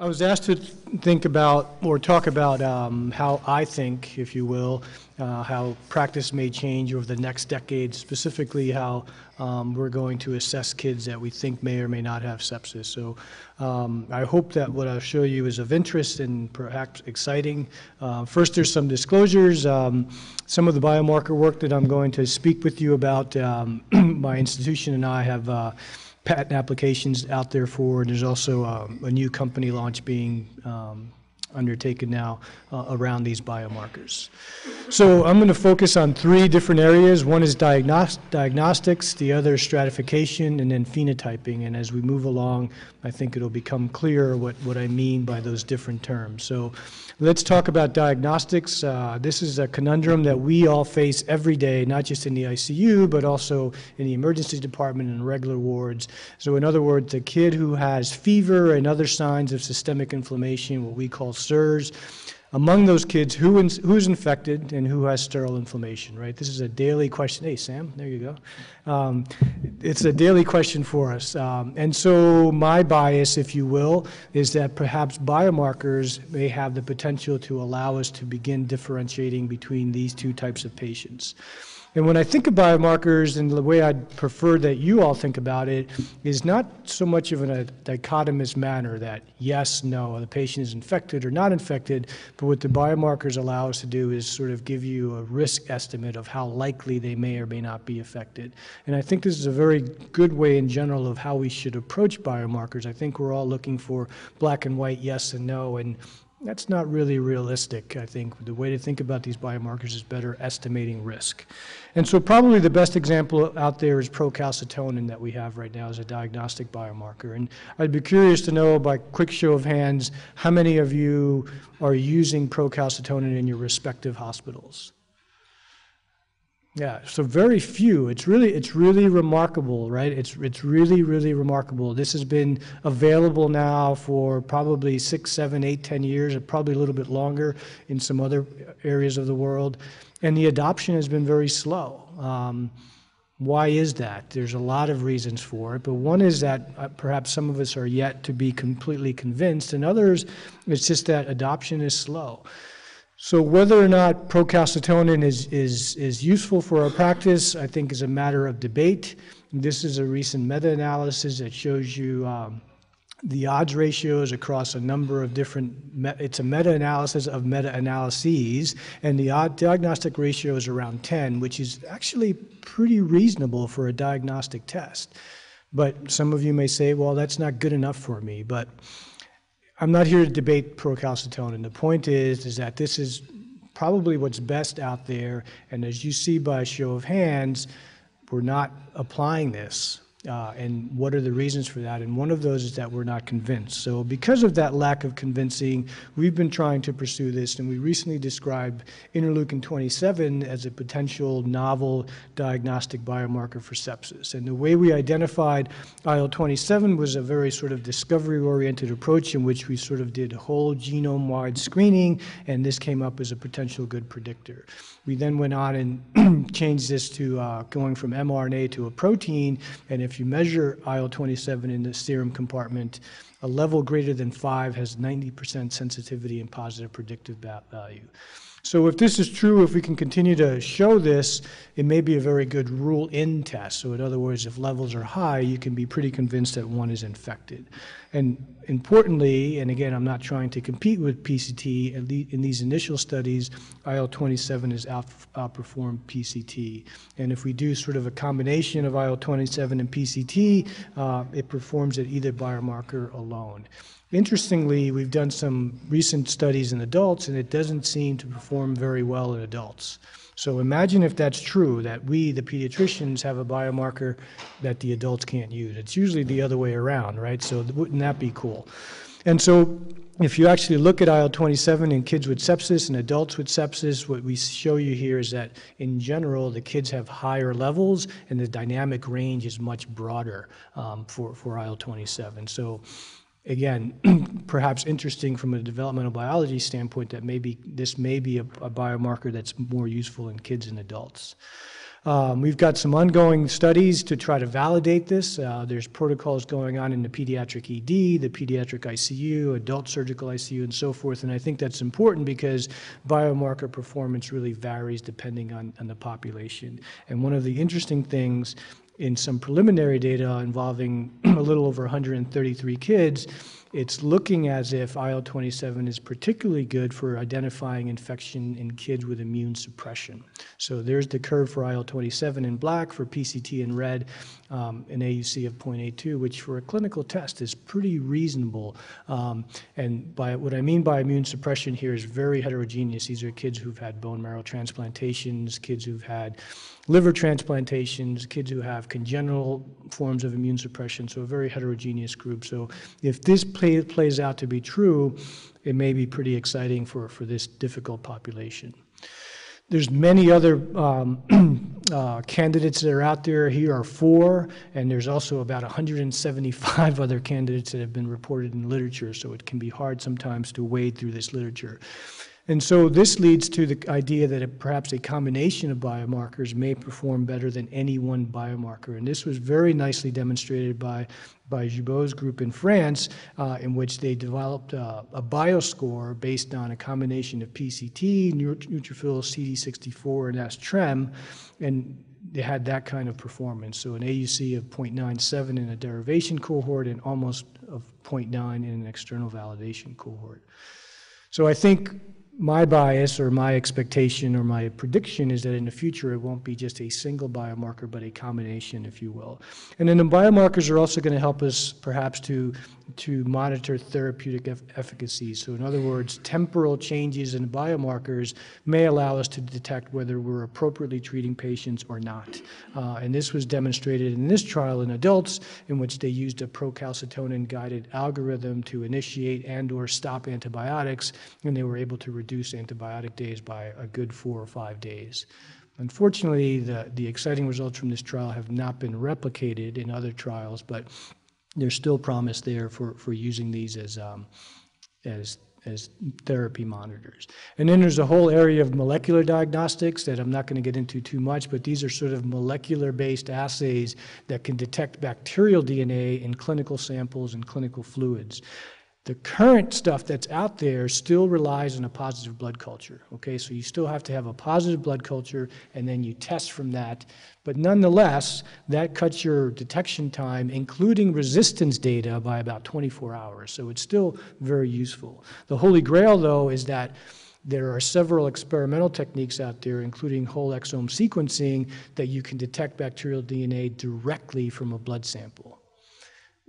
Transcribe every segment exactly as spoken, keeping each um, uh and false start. I was asked to think about or talk about um, how I think, if you will, uh, how practice may change over the next decade, specifically how um, we're going to assess kids that we think may or may not have sepsis. So um, I hope that what I'll show you is of interest and perhaps exciting. Uh, first, there's some disclosures. Um, some of the biomarker work that I'm going to speak with you about, um, my institution and I have uh, patent applications out there for, and there's also um, a new company launch being um, undertaken now uh, around these biomarkers. So I'm going to focus on three different areas. One is diagnost diagnostics, the other is stratification, and then phenotyping. And as we move along, I think it'll become clearer what, what I mean by those different terms. So let's talk about diagnostics. Uh, this is a conundrum that we all face every day, not just in the I C U, but also in the emergency department and regular wards. So in other words, a kid who has fever and other signs of systemic inflammation, what we call SIRS. Among those kids, who in, who's infected and who has sterile inflammation, right? This is a daily question. Hey, Sam, there you go. Um, it's a daily question for us. Um, and so my bias, if you will, is that perhaps biomarkers may have the potential to allow us to begin differentiating between these two types of patients. And when I think of biomarkers, and the way I'd prefer that you all think about it, is not so much of a dichotomous manner that yes, no, the patient is infected or not infected, but what the biomarkers allow us to do is sort of give you a risk estimate of how likely they may or may not be affected. And I think this is a very good way in general of how we should approach biomarkers. I think we're all looking for black and white, yes and no, and that's not really realistic, I think. The way to think about these biomarkers is better estimating risk. And so probably the best example out there is procalcitonin that we have right now as a diagnostic biomarker. And I'd be curious to know by quick show of hands, how many of you are using procalcitonin in your respective hospitals? Yeah, so very few. It's really, it's really remarkable, right? It's, it's really, really remarkable. This has been available now for probably six, seven, eight, ten years, or probably a little bit longer in some other areas of the world. And the adoption has been very slow. Um, why is that? There's a lot of reasons for it, but one is that uh, perhaps some of us are yet to be completely convinced, and others, it's just that adoption is slow. So whether or not procalcitonin is, is, is useful for our practice, I think is a matter of debate. This is a recent meta-analysis that shows you um, the odds ratios across a number of different, it's a meta-analysis of meta-analyses, and the odd diagnostic ratio is around ten, which is actually pretty reasonable for a diagnostic test. But some of you may say, well, that's not good enough for me, but I'm not here to debate procalcitonin. The point is, is that this is probably what's best out there, and as you see by a show of hands, we're not applying this. Uh, and what are the reasons for that? And one of those is that we're not convinced. So because of that lack of convincing, we've been trying to pursue this, and we recently described interleukin twenty-seven as a potential novel diagnostic biomarker for sepsis. And the way we identified I L twenty-seven was a very sort of discovery-oriented approach in which we sort of did whole genome-wide screening, and this came up as a potential good predictor. We then went on and changed this to uh, going from mRNA to a protein, and if you measure I L twenty-seven in the serum compartment, a level greater than five has ninety percent sensitivity and positive predictive value. So if this is true, if we can continue to show this, it may be a very good rule-in test. So in other words, if levels are high, you can be pretty convinced that one is infected. And importantly, and again, I'm not trying to compete with P C T, in these initial studies, I L twenty-seven has out, outperformed P C T. And if we do sort of a combination of I L twenty-seven and P C T, uh, it performs at either biomarker alone. Interestingly, we've done some recent studies in adults, and it doesn't seem to perform very well in adults. So imagine if that's true, that we, the pediatricians, have a biomarker that the adults can't use. It's usually the other way around, right? So wouldn't that be cool? And so if you actually look at I L twenty-seven in kids with sepsis and adults with sepsis, what we show you here is that in general, the kids have higher levels, and the dynamic range is much broader um, for, for I L twenty-seven. So again, perhaps interesting from a developmental biology standpoint that maybe this may be a, a biomarker that's more useful in kids and adults. Um, we've got some ongoing studies to try to validate this. Uh, there's protocols going on in the pediatric E D, the pediatric I C U, adult surgical I C U, and so forth. And I think that's important because biomarker performance really varies depending on, on the population. And one of the interesting things in some preliminary data involving a little over one hundred thirty-three kids, it's looking as if I L twenty-seven is particularly good for identifying infection in kids with immune suppression. So there's the curve for I L twenty-seven in black, for P C T in red, um, an A U C of zero point eight two, which for a clinical test is pretty reasonable. Um, and by what I mean by immune suppression here is very heterogeneous. These are kids who've had bone marrow transplantations, kids who've had liver transplantations, kids who have congenital forms of immune suppression, so a very heterogeneous group. So if this play, plays out to be true, it may be pretty exciting for, for this difficult population. There's many other um, uh, candidates that are out there. Here are four, and there's also about one hundred seventy-five other candidates that have been reported in literature, so it can be hard sometimes to wade through this literature. And so this leads to the idea that it, perhaps a combination of biomarkers may perform better than any one biomarker. And this was very nicely demonstrated by, by Gibault's group in France, uh, in which they developed uh, a bioscore based on a combination of P C T, neutrophil C D sixty-four, and sTREM, and they had that kind of performance. So an A U C of zero point nine seven in a derivation cohort and almost of zero point nine in an external validation cohort. So I think my bias or my expectation or my prediction is that in the future it won't be just a single biomarker but a combination, if you will. And then the biomarkers are also going to help us perhaps to, to monitor therapeutic eff efficacy. So in other words, temporal changes in biomarkers may allow us to detect whether we're appropriately treating patients or not. Uh, and this was demonstrated in this trial in adults, in which they used a procalcitonin guided algorithm to initiate and or stop antibiotics, and they were able to reduce reduce antibiotic days by a good four or five days. Unfortunately, the, the exciting results from this trial have not been replicated in other trials, but there's still promise there for, for using these as, um, as as therapy monitors. And then there's a whole area of molecular diagnostics that I'm not going to get into too much, but these are sort of molecular-based assays that can detect bacterial D N A in clinical samples and clinical fluids. The current stuff that's out there still relies on a positive blood culture, okay? So you still have to have a positive blood culture, and then you test from that. But nonetheless, that cuts your detection time, including resistance data, by about twenty-four hours. So it's still very useful. The holy grail, though, is that there are several experimental techniques out there, including whole exome sequencing, that you can detect bacterial D N A directly from a blood sample.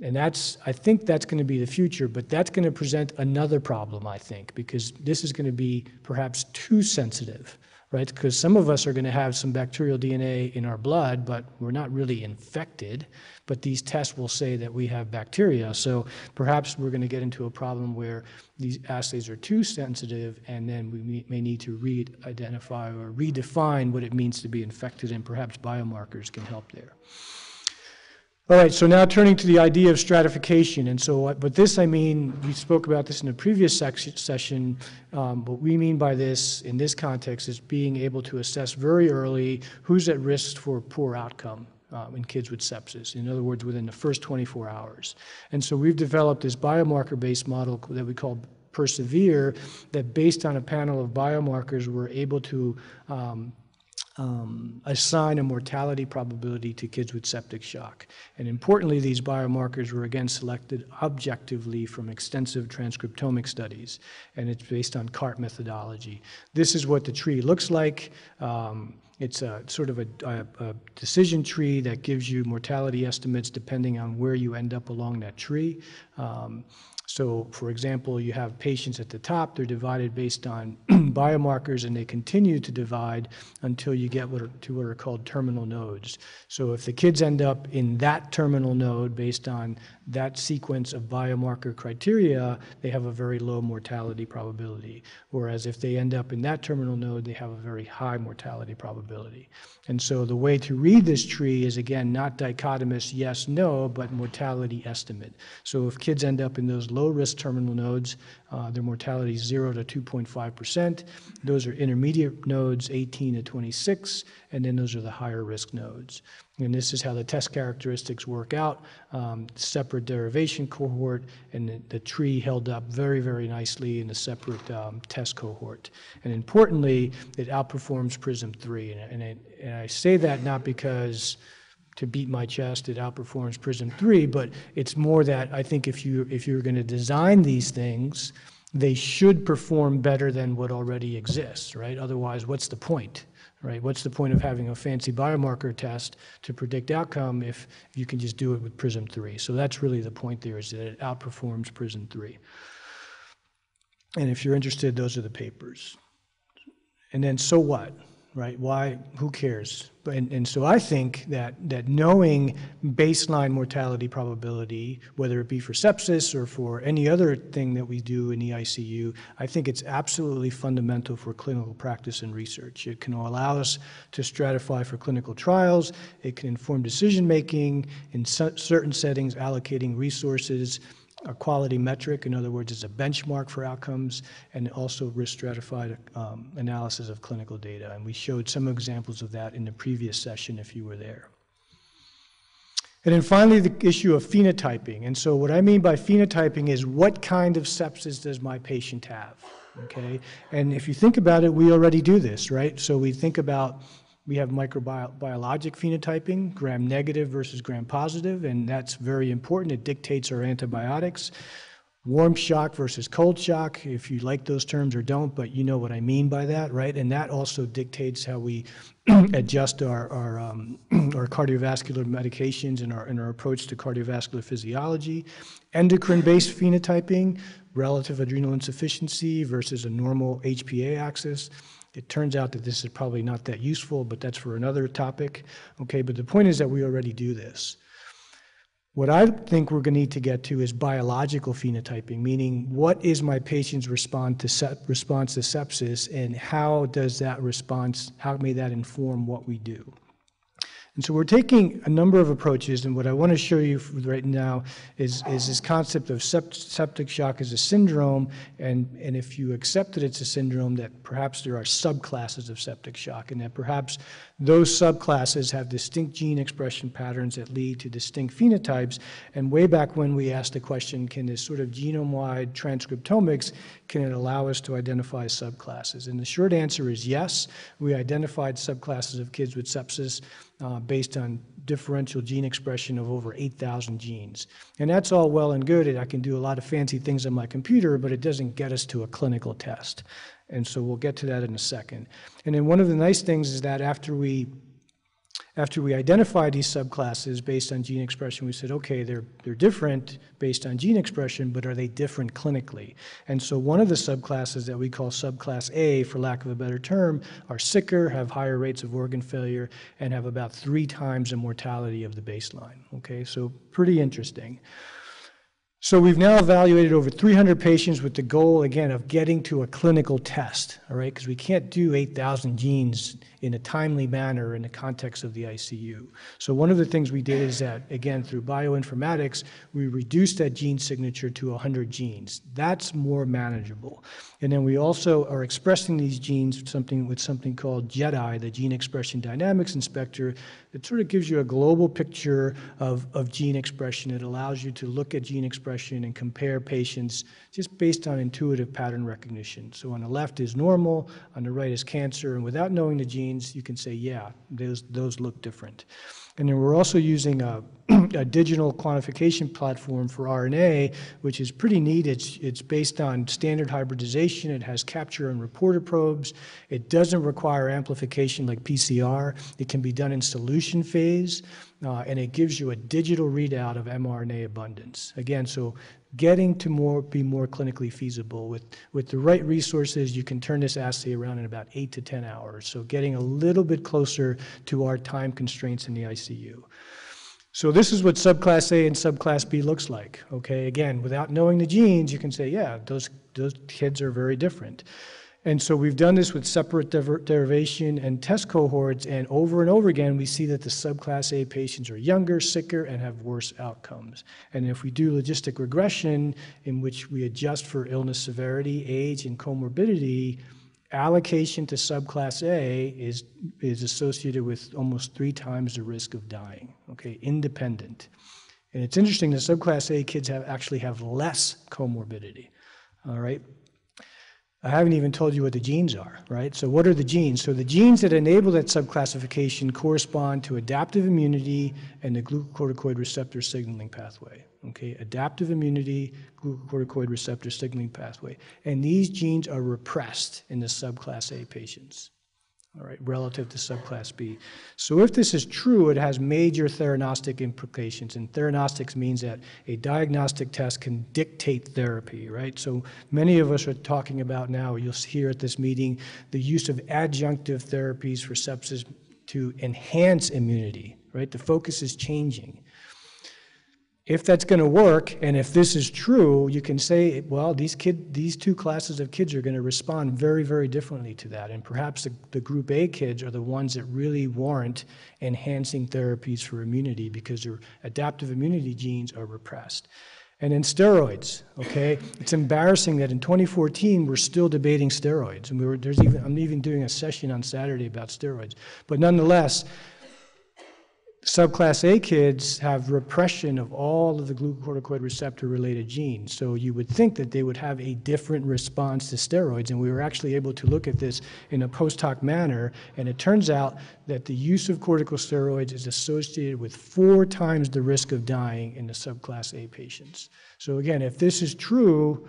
And that's, I think that's going to be the future, but that's going to present another problem, I think, because this is going to be perhaps too sensitive, right? Because some of us are going to have some bacterial D N A in our blood, but we're not really infected, but these tests will say that we have bacteria. So perhaps we're going to get into a problem where these assays are too sensitive, and then we may need to re-identify or redefine what it means to be infected, and perhaps biomarkers can help there. All right, so now turning to the idea of stratification. And so, but this I mean, we spoke about this in a previous session, um, what we mean by this in this context is being able to assess very early who's at risk for poor outcome um, in kids with sepsis, in other words, within the first twenty-four hours. And so we've developed this biomarker-based model that we call Persevere, that based on a panel of biomarkers, we're able to um, Um, assign a mortality probability to kids with septic shock. And importantly, these biomarkers were again selected objectively from extensive transcriptomic studies, and it's based on CART methodology. This is what the tree looks like. Um, It's a sort of a, a, a decision tree that gives you mortality estimates depending on where you end up along that tree. Um, so, for example, you have patients at the top. They're divided based on biomarkers, and they continue to divide until you get what are, to what are called terminal nodes. So if the kids end up in that terminal node based on that sequence of biomarker criteria, they have a very low mortality probability. Whereas if they end up in that terminal node, they have a very high mortality probability. And so the way to read this tree is, again, not dichotomous yes, no, but mortality estimate. So if kids end up in those low-risk terminal nodes, uh, their mortality is zero to two point five percent. Those are intermediate nodes, eighteen to twenty-six, and then those are the higher risk nodes. And this is how the test characteristics work out, um, separate derivation cohort, and the, the tree held up very, very nicely in the separate um, test cohort. And importantly, it outperforms PRISM three, and, and, it, and I say that not because to beat my chest, it outperforms PRISM three, but it's more that I think if, you, if you're going to design these things, they should perform better than what already exists, right? Otherwise, what's the point, right? What's the point of having a fancy biomarker test to predict outcome if you can just do it with PRISM three? So that's really the point there, is that it outperforms PRISM three. And if you're interested, those are the papers. And then so what? Right? Why? Who cares? And, and so I think that, that knowing baseline mortality probability, whether it be for sepsis or for any other thing that we do in the I C U, I think it's absolutely fundamental for clinical practice and research. It can allow us to stratify for clinical trials. It can inform decision making in certain settings, allocating resources. A quality metric, in other words, is a benchmark for outcomes, and also risk-stratified um, analysis of clinical data. And we showed some examples of that in the previous session if you were there. And then finally, the issue of phenotyping. And so what I mean by phenotyping is, what kind of sepsis does my patient have, okay? And if you think about it, we already do this, right? So we think about, we have microbiologic phenotyping, gram-negative versus gram-positive, and that's very important. It dictates our antibiotics. Warm shock versus cold shock, if you like those terms or don't, but you know what I mean by that, right? And that also dictates how we adjust our, our, um, our cardiovascular medications and our, and our approach to cardiovascular physiology. Endocrine-based phenotyping, relative adrenal insufficiency versus a normal H P A axis. It turns out that this is probably not that useful, but that's for another topic, okay? But the point is that we already do this. What I think we're going to need to get to is biological phenotyping, meaning what is my patient's response to, response to sepsis, and how does that response, how may that inform what we do? And so we're taking a number of approaches, and what I want to show you right now is, is this concept of septic shock as a syndrome, and, and if you accept that it's a syndrome, that perhaps there are subclasses of septic shock, and that perhaps those subclasses have distinct gene expression patterns that lead to distinct phenotypes. And way back when we asked the question, can this sort of genome-wide transcriptomics, can it allow us to identify subclasses? And the short answer is yes. We identified subclasses of kids with sepsis Uh, based on differential gene expression of over eight thousand genes. And that's all well and good, and I can do a lot of fancy things on my computer, but it doesn't get us to a clinical test. And so we'll get to that in a second. And then one of the nice things is that after we After we identified these subclasses based on gene expression, we said, okay, they're, they're different based on gene expression, but are they different clinically? And so one of the subclasses that we call subclass A, for lack of a better term, are sicker, have higher rates of organ failure, and have about three times the mortality of the baseline, okay? So pretty interesting. So we've now evaluated over three hundred patients with the goal, again, of getting to a clinical test, all right, because we can't do eight thousand genes in a timely manner in the context of the I C U. So one of the things we did is that, again, through bioinformatics, we reduced that gene signature to one hundred genes. That's more manageable. And then we also are expressing these genes with something, with something called JEDI, the Gene Expression Dynamics Inspector. It sort of gives you a global picture of, of gene expression. It allows you to look at gene expression and compare patients just based on intuitive pattern recognition. So on the left is normal, on the right is cancer, and without knowing the genes, you can say, yeah, those, those look different. And then we're also using a, a digital quantification platform for R N A, which is pretty neat. It's, it's based on standard hybridization. It has capture and reporter probes. It doesn't require amplification like P C R. It can be done in solution phase. Uh, and it gives you a digital readout of mRNA abundance. Again, so getting to more, be more clinically feasible. With, with the right resources, you can turn this assay around in about eight to ten hours. So getting a little bit closer to our time constraints in the I C U. So this is what subclass A and subclass B looks like, okay? Again, without knowing the genes, you can say, yeah, those, those kids are very different. And so we've done this with separate derivation and test cohorts, and over and over again, we see that the subclass A patients are younger, sicker, and have worse outcomes. And if we do logistic regression, in which we adjust for illness severity, age, and comorbidity, allocation to subclass A is, is associated with almost three times the risk of dying, okay, independent. And it's interesting that subclass A kids have actually have less comorbidity, all right? I haven't even told you what the genes are, right? So what are the genes? So the genes that enable that subclassification correspond to adaptive immunity and the glucocorticoid receptor signaling pathway, okay? Adaptive immunity, glucocorticoid receptor signaling pathway. And these genes are repressed in the subclass A patients, all right, relative to subclass B. So if this is true, it has major theranostic implications. And theranostics means that a diagnostic test can dictate therapy, right? So many of us are talking about now, you'll hear at this meeting, the use of adjunctive therapies for sepsis to enhance immunity, right? The focus is changing. If that's going to work, and if this is true, you can say, well, these, kid, these two classes of kids are going to respond very, very differently to that. And perhaps the, the group A kids are the ones that really warrant enhancing therapies for immunity because their adaptive immunity genes are repressed. And then steroids, okay? It's embarrassing that in twenty fourteen, we're still debating steroids. And we were, there's even, I'm even doing a session on Saturday about steroids. But nonetheless, subclass A kids have repression of all of the glucocorticoid receptor-related genes, so you would think that they would have a different response to steroids, and we were actually able to look at this in a post hoc manner, and it turns out that the use of corticosteroids is associated with four times the risk of dying in the subclass A patients. So again, if this is true,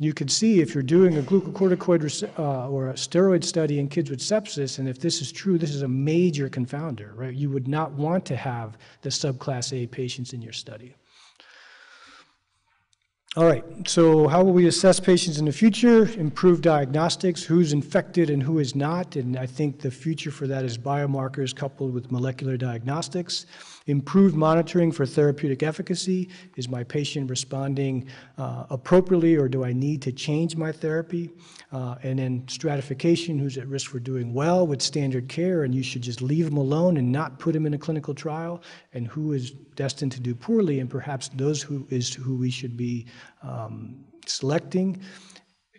you could see if you're doing a glucocorticoid uh, or a steroid study in kids with sepsis, and if this is true, this is a major confounder, right? You would not want to have the subclass A patients in your study. All right, so how will we assess patients in the future? Improve diagnostics, who's infected and who is not, and I think the future for that is biomarkers coupled with molecular diagnostics. Improved monitoring for therapeutic efficacy. Is my patient responding uh, appropriately, or do I need to change my therapy? Uh, and then stratification, who's at risk for doing well with standard care, and you should just leave them alone and not put them in a clinical trial, and who is destined to do poorly, and perhaps those who is who we should be um, selecting.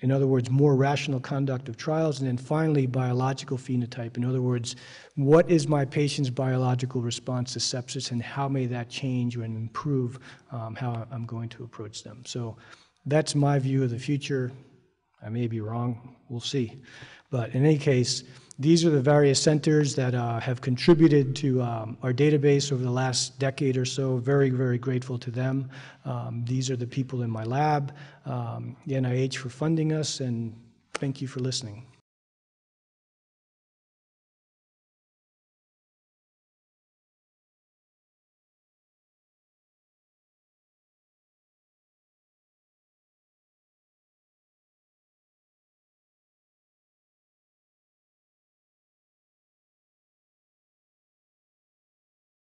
In other words, more rational conduct of trials. And then finally, biological phenotype. In other words, what is my patient's biological response to sepsis, and how may that change and improve um, how I'm going to approach them? So that's my view of the future. I may be wrong, we'll see. But in any case, these are the various centers that uh, have contributed to um, our database over the last decade or so. Very, very grateful to them. Um, these are the people in my lab, um, the N I H for funding us, and thank you for listening.